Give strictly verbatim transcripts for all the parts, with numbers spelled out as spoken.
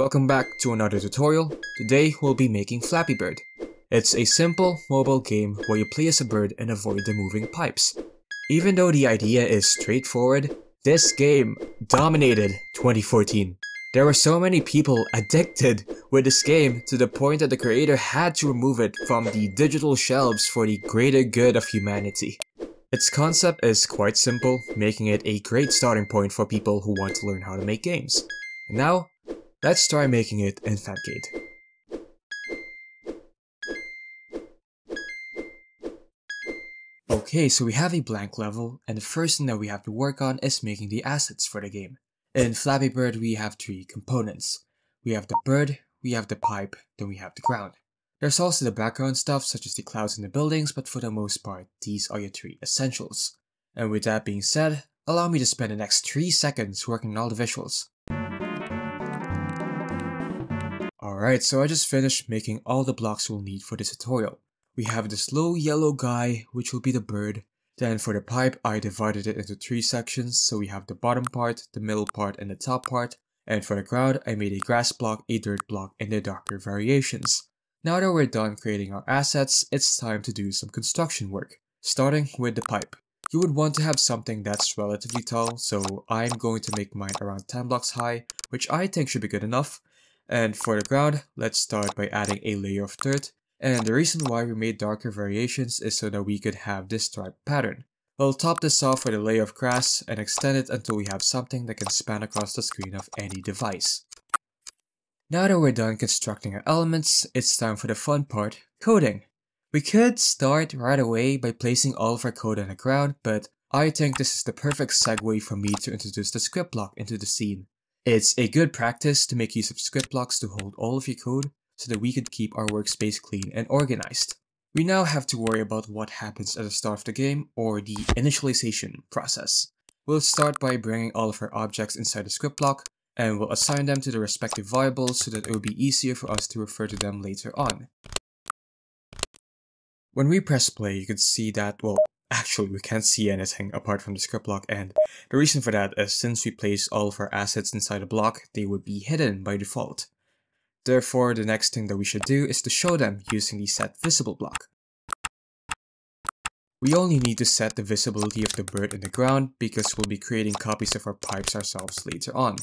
Welcome back to another tutorial. Today we'll be making Flappy Bird. It's a simple mobile game where you play as a bird and avoid the moving pipes. Even though the idea is straightforward, this game dominated twenty fourteen. There were so many people addicted with this game to the point that the creator had to remove it from the digital shelves for the greater good of humanity. Its concept is quite simple, making it a great starting point for people who want to learn how to make games. And now, let's try making it in Fancade. Okay, so we have a blank level, and the first thing that we have to work on is making the assets for the game. In Flappy Bird, we have three components. We have the bird, we have the pipe, then we have the ground. There's also the background stuff, such as the clouds and the buildings, but for the most part, these are your three essentials. And with that being said, allow me to spend the next three seconds working on all the visuals. Alright, so I just finished making all the blocks we'll need for this tutorial. We have this low yellow guy, which will be the bird. Then for the pipe, I divided it into three sections. So we have the bottom part, the middle part, and the top part. And for the ground, I made a grass block, a dirt block, and the darker variations. Now that we're done creating our assets, it's time to do some construction work. Starting with the pipe. You would want to have something that's relatively tall, so I'm going to make mine around ten blocks high, which I think should be good enough. And for the ground, let's start by adding a layer of dirt. And the reason why we made darker variations is so that we could have this striped pattern. We'll top this off with a layer of grass and extend it until we have something that can span across the screen of any device. Now that we're done constructing our elements, it's time for the fun part, coding. We could start right away by placing all of our code on the ground, but I think this is the perfect segue for me to introduce the script block into the scene. It's a good practice to make use of script blocks to hold all of your code so that we could keep our workspace clean and organized. We now have to worry about what happens at the start of the game, or the initialization process. We'll start by bringing all of our objects inside the script block, and we'll assign them to the respective variables so that it will be easier for us to refer to them later on. When we press play, you can see that, well, actually, we can't see anything apart from the script block, and the reason for that is since we place all of our assets inside a block, they would be hidden by default. Therefore, the next thing that we should do is to show them using the set visible block. We only need to set the visibility of the bird in the ground because we'll be creating copies of our pipes ourselves later on.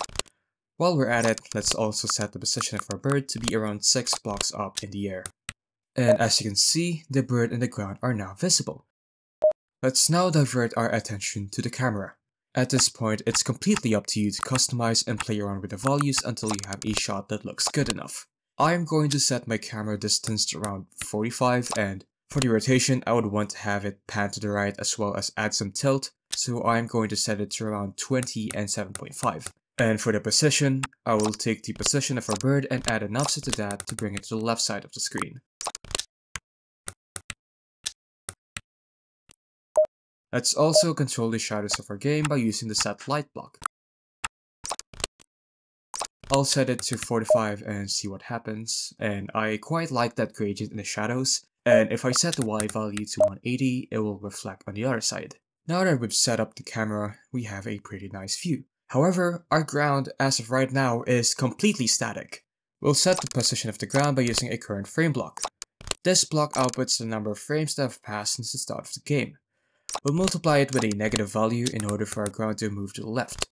While we're at it, let's also set the position of our bird to be around six blocks up in the air. And as you can see, the bird and the ground are now visible. Let's now divert our attention to the camera. At this point, it's completely up to you to customize and play around with the values until you have a shot that looks good enough. I'm going to set my camera distance to around forty-five, and for the rotation, I would want to have it pan to the right as well as add some tilt, so I'm going to set it to around twenty and seven point five. And for the position, I will take the position of our bird and add an offset to that to bring it to the left side of the screen. Let's also control the shadows of our game by using the set light block. I'll set it to forty-five and see what happens, and I quite like that gradient in the shadows, and if I set the Y value to one eighty, it will reflect on the other side. Now that we've set up the camera, we have a pretty nice view. However, our ground as of right now is completely static. We'll set the position of the ground by using a current frame block. This block outputs the number of frames that have passed since the start of the game. We'll multiply it with a negative value in order for our ground to move to the left.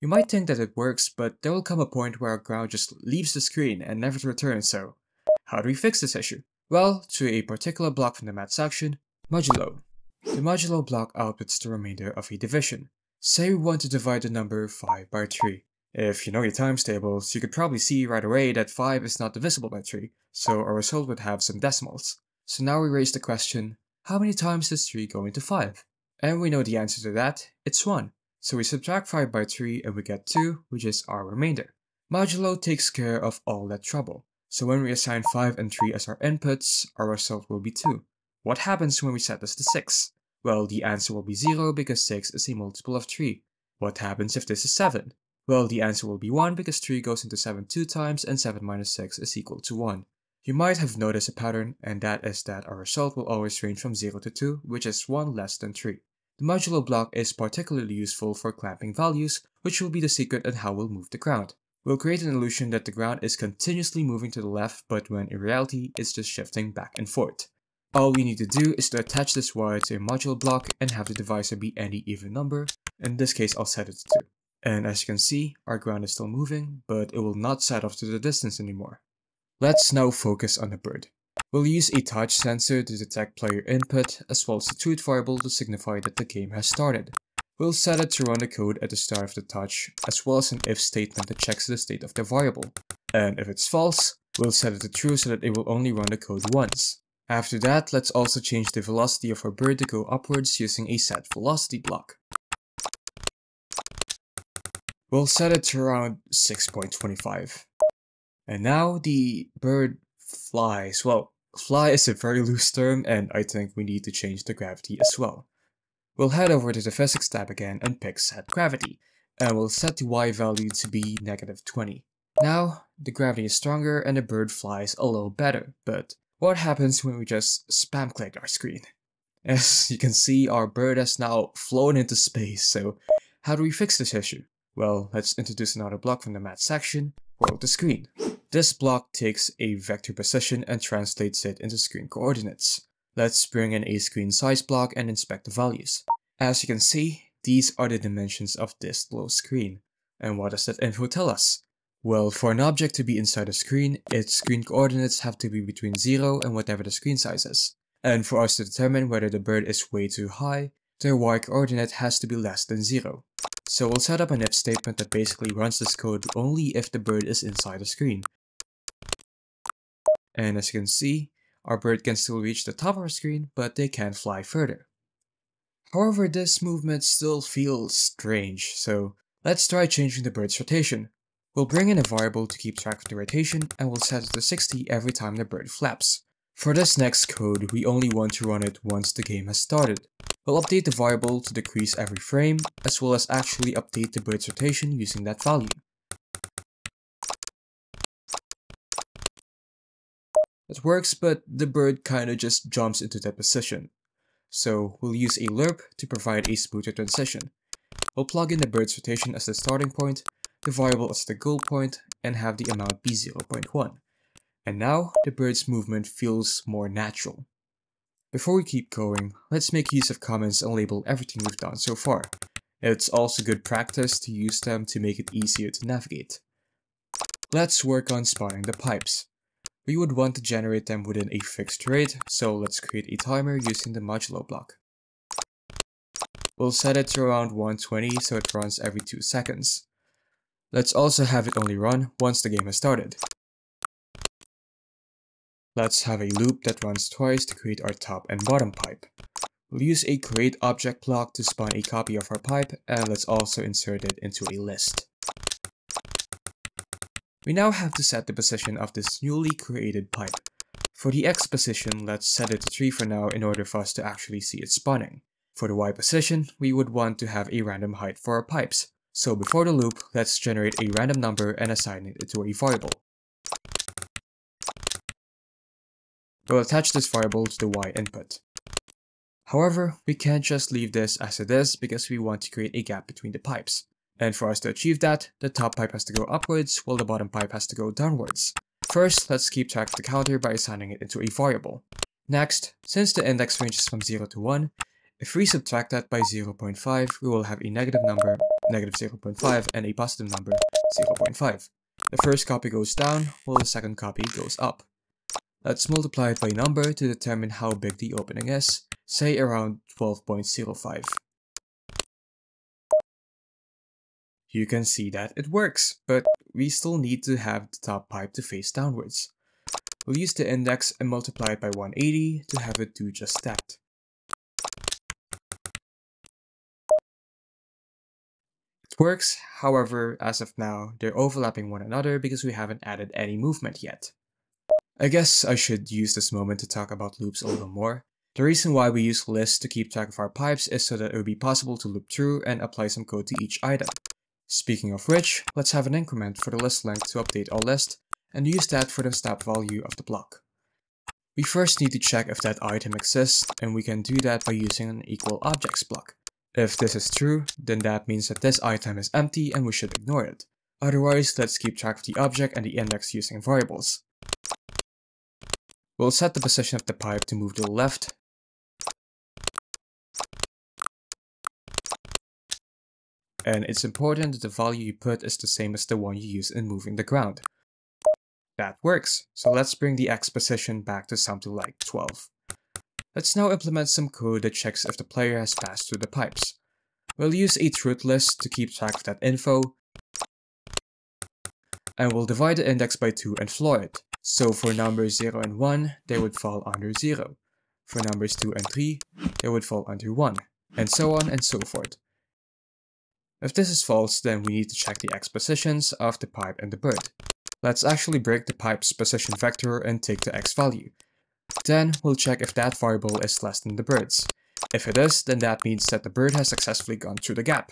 You might think that it works, but there will come a point where our ground just leaves the screen and never to return, so how do we fix this issue? Well, to a particular block from the math section, modulo. The modulo block outputs the remainder of a division. Say we want to divide the number five by three. If you know your times tables, you could probably see right away that five is not divisible by three, so our result would have some decimals. So now we raise the question, how many times is three going to five? And we know the answer to that, it's one. So we subtract five by three and we get two, which is our remainder. Modulo takes care of all that trouble. So when we assign five and three as our inputs, our result will be two. What happens when we set this to six? Well, the answer will be zero because six is a multiple of three. What happens if this is seven? Well, the answer will be one because three goes into seven two times and seven minus six is equal to one. You might have noticed a pattern, and that is that our result will always range from zero to two, which is one less than three. The modulo block is particularly useful for clamping values, which will be the secret at how we'll move the ground. We'll create an illusion that the ground is continuously moving to the left, but when in reality, it's just shifting back and forth. All we need to do is to attach this wire to a module block and have the divisor be any even number. In this case, I'll set it to two. And as you can see, our ground is still moving, but it will not set off to the distance anymore. Let's now focus on the bird. We'll use a touch sensor to detect player input, as well as the truth variable to signify that the game has started. We'll set it to run the code at the start of the touch, as well as an if statement that checks the state of the variable. And if it's false, we'll set it to true so that it will only run the code once. After that, let's also change the velocity of our bird to go upwards using a set velocity block. We'll set it to around six point two five. And now the bird flies. Well, fly is a very loose term, and I think we need to change the gravity as well. We'll head over to the physics tab again and pick set gravity, and we'll set the y value to be negative twenty. Now, the gravity is stronger and the bird flies a little better, but what happens when we just spam click our screen? As you can see, our bird has now flown into space, so how do we fix this issue? Well, let's introduce another block from the math section, world to screen. This block takes a vector position and translates it into screen coordinates. Let's bring in a screen size block and inspect the values. As you can see, these are the dimensions of this little screen. And what does that info tell us? Well, for an object to be inside a screen, its screen coordinates have to be between zero and whatever the screen size is. And for us to determine whether the bird is way too high, their y coordinate has to be less than zero. So we'll set up an if statement that basically runs this code only if the bird is inside a screen. And as you can see, our bird can still reach the top of our screen, but they can't fly further. However, this movement still feels strange, so let's try changing the bird's rotation. We'll bring in a variable to keep track of the rotation, and we'll set it to sixty every time the bird flaps. For this next code, we only want to run it once the game has started. We'll update the variable to decrease every frame, as well as actually update the bird's rotation using that value. It works, but the bird kinda just jumps into that position. So we'll use a lerp to provide a smoother transition. We'll plug in the bird's rotation as the starting point, the variable as the goal point, and have the amount be zero point one. And now the bird's movement feels more natural. Before we keep going, let's make use of comments and label everything we've done so far. It's also good practice to use them to make it easier to navigate. Let's work on spawning the pipes. We would want to generate them within a fixed rate, so let's create a timer using the modulo block. We'll set it to around one twenty so it runs every two seconds. Let's also have it only run once the game has started. Let's have a loop that runs twice to create our top and bottom pipe. We'll use a create object block to spawn a copy of our pipe, and let's also insert it into a list. We now have to set the position of this newly created pipe. For the x position, let's set it to three for now in order for us to actually see it spawning. For the y position, we would want to have a random height for our pipes. So before the loop, let's generate a random number and assign it to a variable. We'll attach this variable to the y input. However, we can't just leave this as it is because we want to create a gap between the pipes. And for us to achieve that, the top pipe has to go upwards, while the bottom pipe has to go downwards. First, let's keep track of the counter by assigning it into a variable. Next, since the index ranges from zero to one, if we subtract that by zero point five, we will have a negative number, negative zero point five, and a positive number, zero point five. The first copy goes down, while the second copy goes up. Let's multiply it by number to determine how big the opening is, say around twelve point zero five. You can see that it works, but we still need to have the top pipe to face downwards. We'll use the index and multiply it by one hundred eighty to have it do just that. It works, however, as of now, they're overlapping one another because we haven't added any movement yet. I guess I should use this moment to talk about loops a little more. The reason why we use lists to keep track of our pipes is so that it would be possible to loop through and apply some code to each item. Speaking of which, let's have an increment for the list length to update our list, and use that for the step value of the block. We first need to check if that item exists, and we can do that by using an equal objects block. If this is true, then that means that this item is empty and we should ignore it. Otherwise, let's keep track of the object and the index using variables. We'll set the position of the pipe to move to the left, and it's important that the value you put is the same as the one you use in moving the ground. That works, so let's bring the X position back to something like twelve. Let's now implement some code that checks if the player has passed through the pipes. We'll use a truth list to keep track of that info, and we'll divide the index by two and floor it. So for numbers zero and one, they would fall under zero. For numbers two and three, they would fall under one, and so on and so forth. If this is false, then we need to check the X positions of the pipe and the bird. Let's actually break the pipe's position vector and take the X value. Then we'll check if that variable is less than the bird's. If it is, then that means that the bird has successfully gone through the gap.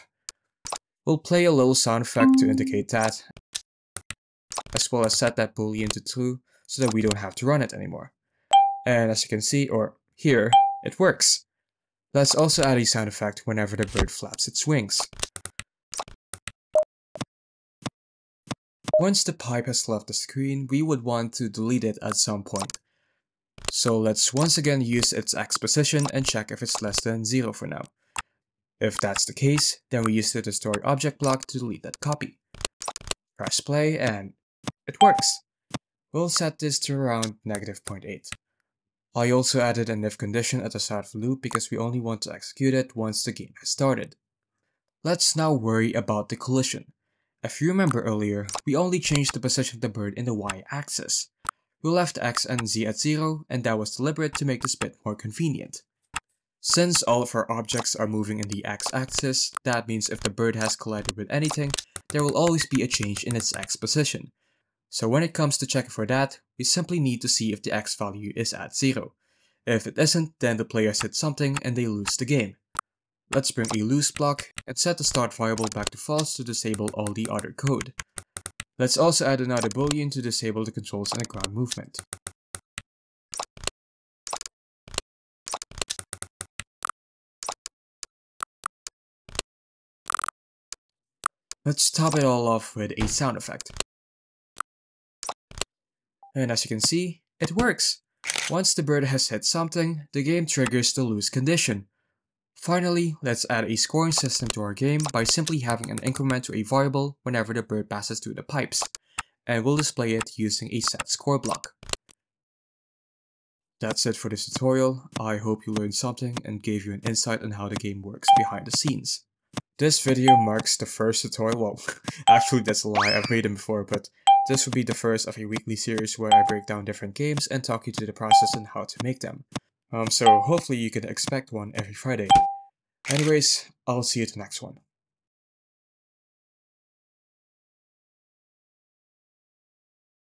We'll play a little sound effect to indicate that, as well as set that boolean to true so that we don't have to run it anymore. And as you can see, or here, it works. Let's also add a sound effect whenever the bird flaps its wings. Once the pipe has left the screen, we would want to delete it at some point. So let's once again use its X position and check if it's less than zero for now. If that's the case, then we use the distort object block to delete that copy. Press play and it works. We'll set this to around negative zero point eight. I also added an if condition at the start of the loop because we only want to execute it once the game has started. Let's now worry about the collision. If you remember earlier, we only changed the position of the bird in the y-axis. We left X and Z at zero, and that was deliberate to make this bit more convenient. Since all of our objects are moving in the X-axis, that means if the bird has collided with anything, there will always be a change in its X position. So when it comes to checking for that, we simply need to see if the X value is at zero. If it isn't, then the players hit something and they lose the game. Let's bring a loose block and set the start variable back to false to disable all the other code. Let's also add another boolean to disable the controls and the ground movement. Let's top it all off with a sound effect. And as you can see, it works! Once the bird has hit something, the game triggers the loose condition. Finally, let's add a scoring system to our game by simply having an increment to a variable whenever the bird passes through the pipes, and we'll display it using a setScore block. That's it for this tutorial. I hope you learned something and gave you an insight on how the game works behind the scenes. This video marks the first tutorial, well, actually that's a lie, I've made them before, but this will be the first of a weekly series where I break down different games and talk you through the process and how to make them. Um, so hopefully you can expect one every Friday. Anyways, I'll see you at the next one.